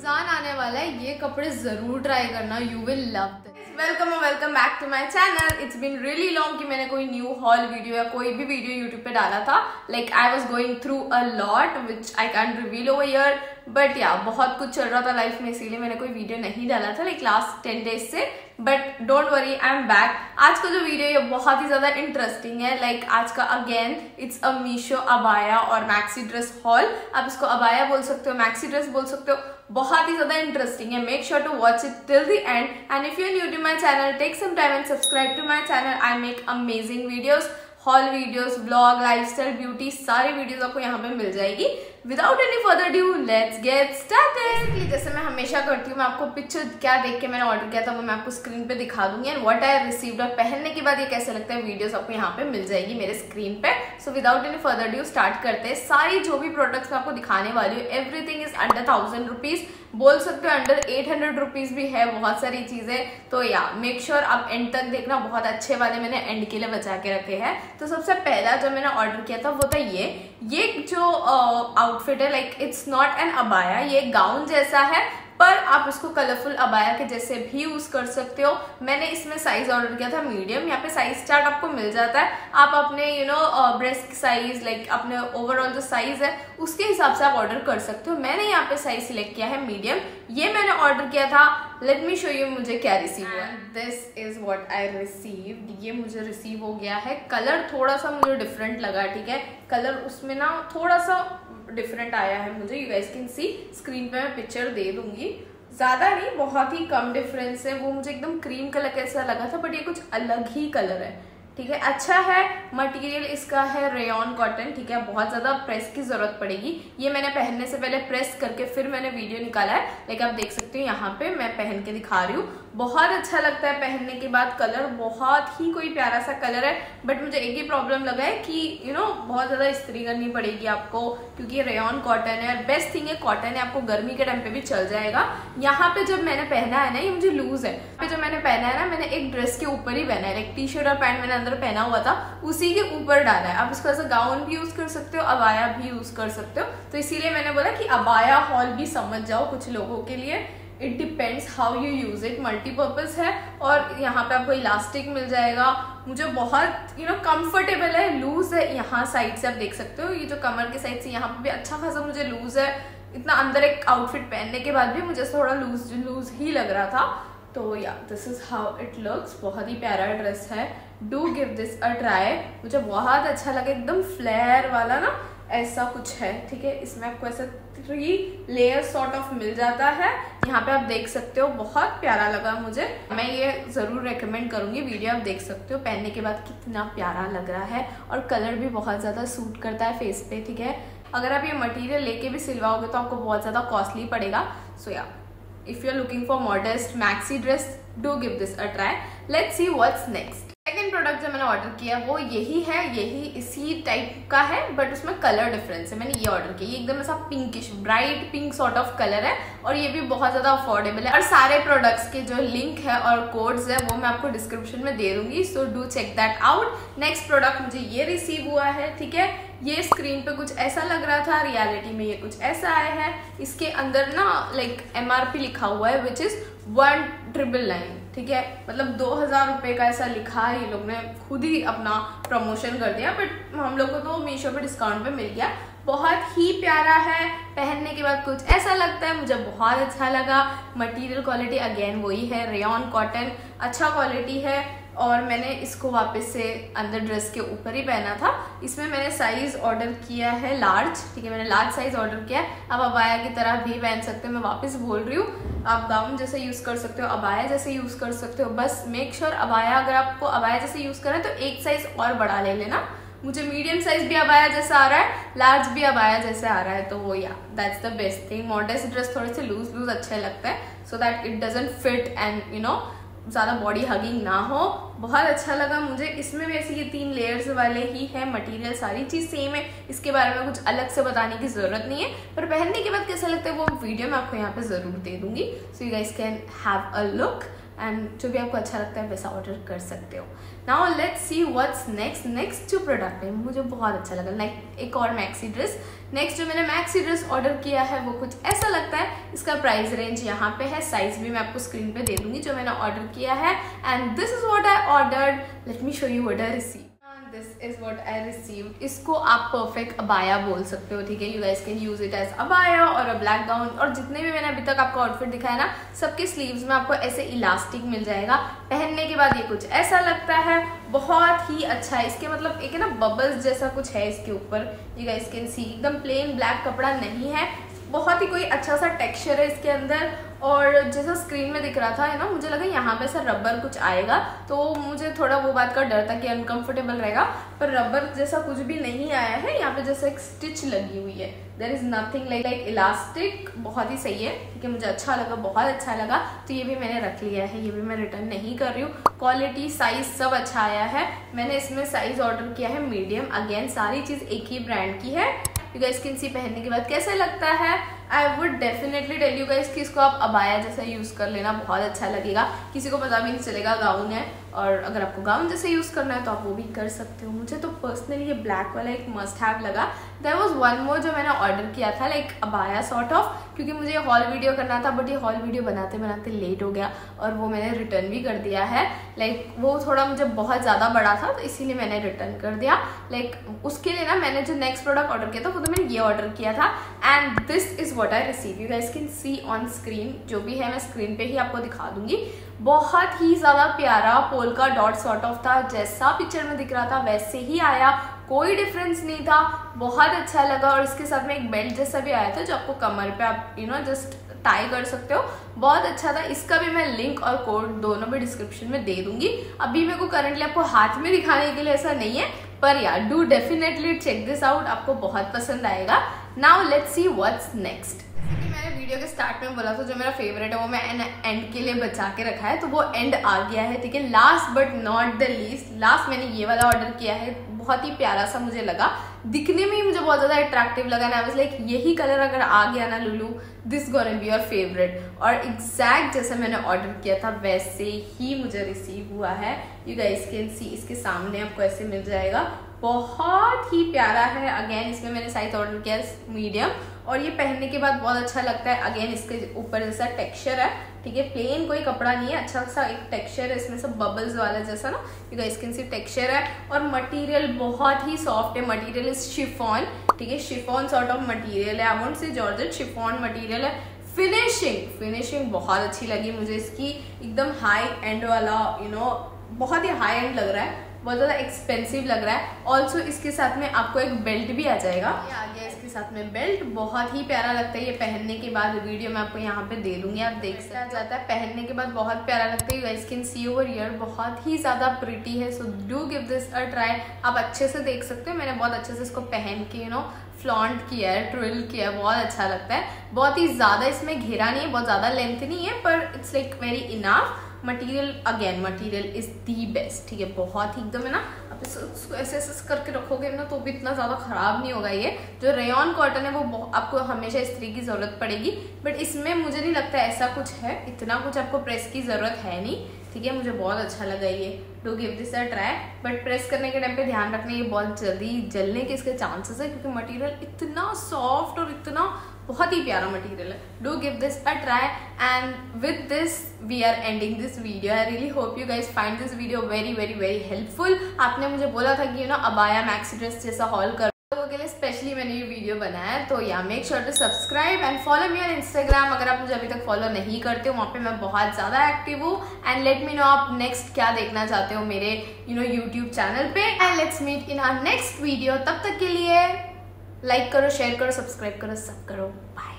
रमजान आने वाला है, ये कपड़े जरूर ट्राई करना, you will love this. Welcome और welcome back to my channel. It's been really long कि मैंने कोई न्यू हॉल वीडियो या कोई भी वीडियो यूट्यूब पे डाला था। Like I was going through a lot which I can reveal over here, but yeah बहुत कुछ चल रहा था लाइफ में, इसीलिए मैंने कोई वीडियो नहीं डाला था लाइक लास्ट 10 डेज से। But don't worry, I am back. आज का जो वीडियो ये बहुत ही ज़्यादा इंटरेस्टिंग है। लाइक आज का again it's a Meesho abaya और मैक्सी ड्रेस हॉल। आप इसको अबाया बोल सकते हो, मैक्सी ड्रेस बोल सकते हो, बहुत ही ज़्यादा इंटरेस्टिंग है। Make sure to watch it till the end and if you are new to my channel, take some time and subscribe to my channel. I make amazing videos, haul videos, blog, lifestyle, beauty, सारी videos आपको यहाँ पे मिल जाएगी। Without any further due let's get started. जैसे मैं हमेशा करती हूँ, मैं आपको पिक्चर क्या देख के मैंने ऑर्डर किया था वो मैं आपको स्क्रीन पे दिखा दूंगी एंड व्हाट आई रिसीव्ड, और पहनने के बाद ये कैसे लगता है वीडियोस आपको यहाँ पे मिल जाएगी मेरे स्क्रीन पे। So without any further due start करते हैं। सारी जो भी प्रोडक्ट्स मैं आपको दिखाने वाली हूँ, एवरीथिंग इज अंडर 1000 रुपीज़, बोल सकते हो अंडर 800 रुपीज़ भी है, बहुत सारी चीज़ें। तो या मेक श्योर आप एंड तक देखना, बहुत अच्छे वाले मैंने एंड के लिए बचा के रखे हैं। तो सबसे पहला जो मैंने ऑर्डर किया था वो था ये जो आउटफिट है, like it's not an abaya, ये गाउन जैसा है पर आप इसको कलरफुल अबाया के जैसे भी यूज़ कर सकते हो। मैंने इसमें साइज़ ऑर्डर किया था मीडियम। यहाँ पे साइज़ चार्ट आपको मिल जाता है, आप अपने you know breast size, like अपने ओवरऑल जो साइज़ है उसके हिसाब से आप ऑर्डर कर सकते हो। मैंने यहाँ पे साइज़ सिलेक्ट किया है मीडियम, ये मैंने ऑर्डर किया था। लेट मी शो यू मुझे क्या रिसीव हुआ। This is what I received. ये मुझे रिसीव हो गया है। कलर थोड़ा सा मुझे डिफरेंट लगा, ठीक है, कलर उसमें ना थोड़ा सा डिफरेंट आया है मुझे। You guys can see, screen पे मैं पिक्चर दे दूंगी, ज़्यादा नहीं, बहुत ही कम डिफरेंस है। वो मुझे एकदम क्रीम कलर कैसा लगा था, बट ये कुछ अलग ही कलर है, ठीक है। अच्छा है, मटेरियल इसका है रेयॉन कॉटन, ठीक है, बहुत ज़्यादा प्रेस की ज़रूरत पड़ेगी। ये मैंने पहनने से पहले प्रेस करके फिर मैंने वीडियो निकाला है, लेकिन आप देख सकते हो यहाँ पे मैं पहन के दिखा रही हूँ। बहुत अच्छा लगता है पहनने के बाद, कलर बहुत ही कोई प्यारा सा कलर है। बट मुझे एक ही प्रॉब्लम लगा है कि यू नो बहुत ज़्यादा इस्त्री करनी पड़ेगी आपको, क्योंकि ये रेयॉन कॉटन है। बेस्ट थिंग है कॉटन है, आपको गर्मी के टाइम पे भी चल जाएगा। यहाँ पे जब मैंने पहना है ना, ये मुझे लूज़ है, पे जब मैंने पहना है ना, मैंने एक ड्रेस के ऊपर ही पहना है, लाइक टी शर्ट और पैंट मैंने अंदर पहना हुआ था उसी के ऊपर डाला है। आप इसको ऐसा गाउन भी यूज़ कर सकते हो, अबाया भी यूज़ कर सकते हो। तो इसीलिए मैंने बोला कि अबाया हॉल भी समझ जाओ कुछ लोगों के लिए। It depends how you use it, multipurpose है। और यहाँ पे आपको इलास्टिक मिल जाएगा। मुझे बहुत यू नो कंफर्टेबल है, लूज़ है यहाँ साइड से, आप देख सकते हो ये जो कमर के साइड से यहाँ पे भी अच्छा खासा मुझे लूज़ है। इतना अंदर एक आउटफिट पहनने के बाद भी मुझे थोड़ा लूज़ ही लग रहा था। तो yeah this is how it looks. बहुत ही प्यारा ड्रेस है, do give this a try. मुझे बहुत अच्छा लगा, एकदम फ्लेयर वाला ना ऐसा कुछ है, ठीक है। इसमें आपको ऐसा 3 लेयर सॉर्ट ऑफ मिल जाता है, यहाँ पे आप देख सकते हो। बहुत प्यारा लगा मुझे, मैं ये ज़रूर रेकमेंड करूँगी। वीडियो आप देख सकते हो पहनने के बाद कितना प्यारा लग रहा है, और कलर भी बहुत ज़्यादा सूट करता है फेस पे, ठीक है। अगर आप ये मटेरियल लेके भी सिलवाओगे तो आपको बहुत ज़्यादा कॉस्टली पड़ेगा। So yeah if you are looking for modest maxi dress, do give this a try. Let's see what's next. Second product जो मैंने ऑर्डर किया वो यही है, यही इसी टाइप का है, बट उसमें कलर डिफरेंस है। मैंने ये ऑर्डर किया, ये एकदम ऐसा pinkish bright pink sort of colour है, और ये भी बहुत ज़्यादा अफोर्डेबल है। और सारे प्रोडक्ट्स के जो लिंक है और कोड्स है वो मैं आपको डिस्क्रिप्शन में दे दूंगी, so do check that out. Next product मुझे ये रिसीव हुआ है, ठीक है। ये स्क्रीन पे कुछ ऐसा लग रहा था, रियलिटी में ये कुछ ऐसा आया है। इसके अंदर ना लाइक MRP लिखा हुआ है, विच इज़ 1999, ठीक है, मतलब 2000 रुपये का ऐसा लिखा है। ये लोग ने खुद ही अपना प्रमोशन कर दिया, बट हम लोग को तो मीशो पे डिस्काउंट पे मिल गया। बहुत ही प्यारा है, पहनने के बाद कुछ ऐसा लगता है, मुझे बहुत अच्छा लगा। मटेरियल क्वालिटी अगेन वही है, रेयॉन कॉटन, अच्छा क्वालिटी है। और मैंने इसको वापस से अंदर ड्रेस के ऊपर ही पहना था। इसमें मैंने साइज़ ऑर्डर किया है लार्ज, ठीक है, मैंने लार्ज साइज़ ऑर्डर किया है। आप अबाया की तरह भी पहन सकते हो, मैं वापस बोल रही हूँ, आप गाउन जैसे यूज़ कर सकते हो, अबाया जैसे यूज़ कर सकते हो। बस मेक श्योर अबाया, अगर आपको अबाया जैसे यूज़ करें तो एक साइज़ और बड़ा ले लेना। मुझे मीडियम साइज़ भी अबाया जैसा आ रहा है, लार्ज भी अबाया जैसे आ रहा है, तो वो yeah that's the best thing. Modest dress थोड़े से लूज़ अच्छे लगते हैं, so that it doesn't fit and you know ज़्यादा बॉडी हगिंग ना हो। बहुत अच्छा लगा मुझे। इसमें वैसे ये 3 लेयर्स वाले ही है, मटेरियल सारी चीज़ सेम है, इसके बारे में कुछ अलग से बताने की ज़रूरत नहीं है। पर पहनने के बाद कैसा लगता है वो वीडियो मैं आपको यहाँ पे ज़रूर दे दूँगी, so you guys can have a look. And जो भी आपको अच्छा लगता है वैसा ऑर्डर कर सकते हो। Now let's see what's next. Next जो प्रोडक्ट है मुझे बहुत अच्छा लगा, लाइक एक और मैक्सी ड्रेस। नेक्स्ट जो मैंने मैक्सी ड्रेस ऑर्डर किया है वो कुछ ऐसा लगता है। इसका प्राइस रेंज यहाँ पे है, साइज भी मैं आपको स्क्रीन पे दे दूंगी जो मैंने ऑर्डर किया है। And this is what I ordered, let me show you what I receive. This is what I received. इसको आप perfect अबाया बोल सकते हो, ठीक है। You guys can use it as अबाया और a black gown। और जितने भी मैंने अभी तक आपको आउटफिट दिखाया ना, सबके स्लीव्स में आपको ऐसे इलास्टिक मिल जाएगा। पहनने के बाद ये कुछ ऐसा लगता है, बहुत ही अच्छा है। इसके मतलब एक है ना बबल्स जैसा कुछ है इसके ऊपर, you guys can see। एकदम प्लेन ब्लैक कपड़ा नहीं है, बहुत ही कोई अच्छा सा टेक्सचर है इसके अंदर। और जैसा स्क्रीन में दिख रहा था है ना, मुझे लगा यहाँ पे ऐसा रबर कुछ आएगा, तो मुझे थोड़ा वो बात का डर था कि अनकंफर्टेबल रहेगा, पर रबर जैसा कुछ भी नहीं आया है। यहाँ पे जैसे एक स्टिच लगी हुई है, there is nothing like elastic. बहुत ही सही है, ठीक है, मुझे अच्छा लगा, बहुत अच्छा लगा। तो ये भी मैंने रख लिया है, ये भी मैं रिटर्न नहीं कर रही हूँ। क्वालिटी साइज सब अच्छा आया है। मैंने इसमें साइज ऑर्डर किया है मीडियम। अगेन सारी चीज़ एक ही ब्रांड की है। यू गाइस कैन सी पहनने के बाद कैसा लगता है। I would definitely tell you guys कि इसको आप अबाया जैसा यूज़ कर लेना, बहुत अच्छा लगेगा। किसी को पता भी नहीं चलेगा गाउन है, और अगर आपको गाउन जैसे यूज़ करना है तो आप वो भी कर सकते हो। मुझे तो पर्सनली ये ब्लैक वाला एक मस्ट हैव लगा। देयर वाज वन मोर जो मैंने ऑर्डर किया था, लाइक अबाया सॉर्ट ऑफ, क्योंकि मुझे हॉल वीडियो करना था, बट ये हॉल वीडियो बनाते बनाते लेट हो गया और वो मैंने रिटर्न भी कर दिया है। लाइक वो थोड़ा मुझे बहुत ज़्यादा बड़ा था, तो इसीलिए मैंने रिटर्न कर दिया। लाइक उसके लिए ना मैंने जो नेक्स्ट प्रोडक्ट ऑर्डर किया था वो तो मैंने ये ऑर्डर किया था। And this is what I receive. You guys can see on screen, जो भी है मैं स्क्रीन पे ही आपको दिखा दूंगी। बहुत ही ज़्यादा प्यारा पोलका डॉट सॉर्ट ऑफ था, जैसा पिक्चर में दिख रहा था वैसे ही आया, कोई डिफरेंस नहीं था, बहुत अच्छा लगा। और इसके साथ में एक बेल्ट जैसा भी आया था जो आपको कमर पे आप यू नो जस्ट टाई कर सकते हो, बहुत अच्छा था। इसका भी मैं लिंक और कोड दोनों भी डिस्क्रिप्शन में दे दूंगी। अभी मेरे को करंटली आपको हाथ में दिखाने के लिए ऐसा नहीं है, पर यार do definitely check this out, आपको बहुत पसंद आएगा। Now let's see what's next. Video के स्टार्ट में बोला था जो मेरा फेवरेट है वो मैं एंड के लिए बचा के रखा है, तो वो एंड आ गया है, ठीक है। Last but not the least, last मैंने ये वाला ऑर्डर किया है। बहुत ही प्यारा सा मुझे लगा, दिखने में ही मुझे बहुत ज़्यादा अट्रैक्टिव लगा। आई वाज लाइक यही कलर अगर आ गया ना लुलू, this gonna be your favourite. और एग्जैक्ट जैसे मैंने ऑर्डर किया था वैसे ही मुझे रिसीव हुआ है। यू गाइस कैन सी, इसके सामने आपको ऐसे मिल जाएगा, बहुत ही प्यारा है। अगेन इसमें मैंने साइज ऑर्डर किया मीडियम, और ये पहनने के बाद बहुत अच्छा लगता है। अगेन इसके ऊपर जैसा टेक्सचर है, ठीक है, प्लेन कोई कपड़ा नहीं है, अच्छा सा एक टेक्सचर है इसमें, सब बबल्स वाला जैसा ना, you guys can see texture है। और मटेरियल बहुत ही सॉफ्ट है, मटेरियल इज शिफॉन, ठीक है, शिफॉन सॉर्ट ऑफ मटेरियल है, I won't say georgette, chiffon material है। फिनिशिंग बहुत अच्छी लगी मुझे इसकी, एकदम हाई एंड वाला, यू नो बहुत ही हाई एंड लग रहा है, बहुत ज़्यादा एक्सपेंसिव लग रहा है। ऑल्सो इसके साथ में आपको एक बेल्ट भी आ जाएगा, ये आ गया इसके साथ में बेल्ट, बहुत ही प्यारा लगता है। ये पहनने के बाद वीडियो मैं आपको यहाँ पे दे दूंगी, आप देख सकते हैं। जाता है पहनने के बाद बहुत प्यारा लगता है। You guys can see over here, बहुत ही ज़्यादा प्रिटी है। So do give this a try. आप अच्छे से देख सकते हो, मैंने बहुत अच्छे से इसको पहन के यू नो फ्लॉन्ट किया है, ट्रिल किया है, बहुत अच्छा लगता है। बहुत ही ज़्यादा इसमें घेरा नहीं है, बहुत ज़्यादा लेंथ नहीं है, पर it's like very enough. Material again material is the best, ठीक है, बहुत ही एकदम है ना। आप इसको ऐसे ऐसे करके रखोगे ना तो भी इतना ज़्यादा ख़राब नहीं होगा। ये जो रेयॉन कॉटन है वो आपको हमेशा इस्त्री की ज़रूरत पड़ेगी, बट इसमें मुझे नहीं लगता ऐसा कुछ है, इतना कुछ आपको प्रेस की ज़रूरत है नहीं, ठीक है। मुझे बहुत अच्छा लगा ये, do give this a try. But press करने के टाइम पे ध्यान रखना, ये बहुत जल्दी जलने के इसके चांसेस है, क्योंकि मटेरियल इतना सॉफ्ट और इतना बहुत ही प्यारा मटेरियल है। Do give this a try. And with this we are ending this video. I really hope you guys find this video very very very helpful. आपने मुझे बोला था कि यू नो अबाया मैक्सी ड्रेस जैसा हॉल कर, लोगों के लिए स्पेशली मैंने ये वीडियो बनाया है। तो या make sure to subscribe and follow me on Instagram, अगर आप मुझे अभी तक फॉलो नहीं करते हो, वहाँ पे मैं बहुत ज़्यादा एक्टिव हूँ। एंड लेट मी नो आप नेक्स्ट क्या देखना चाहते हो मेरे यू नो यूट्यूब चैनल पे। And let's meet in our next video. तब तक के लिए लाइक करो, शेयर करो, सब्सक्राइब करो, सब करो। बाय।